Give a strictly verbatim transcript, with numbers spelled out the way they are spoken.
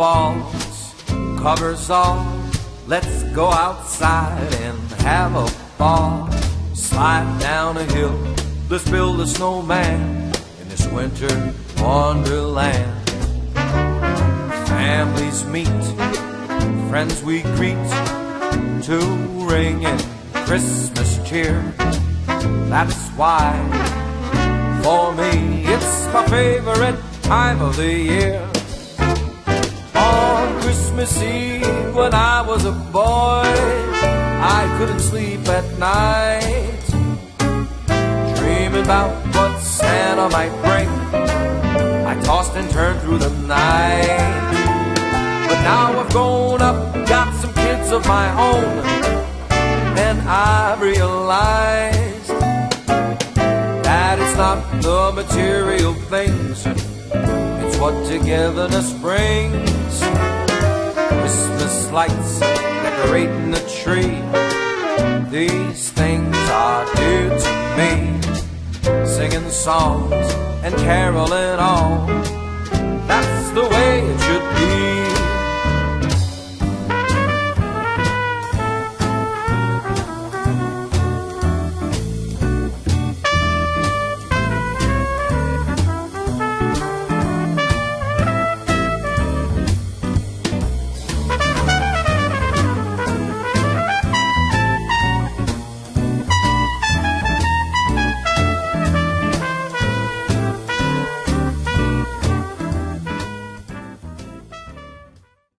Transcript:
falls, covers all. Let's go outside and have a ball. Slide down a hill, let's build a snowman in this winter wonderland. Families meet, friends we greet, to ring in Christmas cheer. That's why, for me, it's my favorite time of the year. On Christmas Eve when I was a boy, I couldn't sleep at night, dreaming about what Santa might bring. I tossed and turned through the night, but now I've grown up, got some kids of my own, and I realized that it's not the material things, it's what togetherness brings. Christmas lights, decorating the tree, these things are dear to me. Singing songs and caroling on,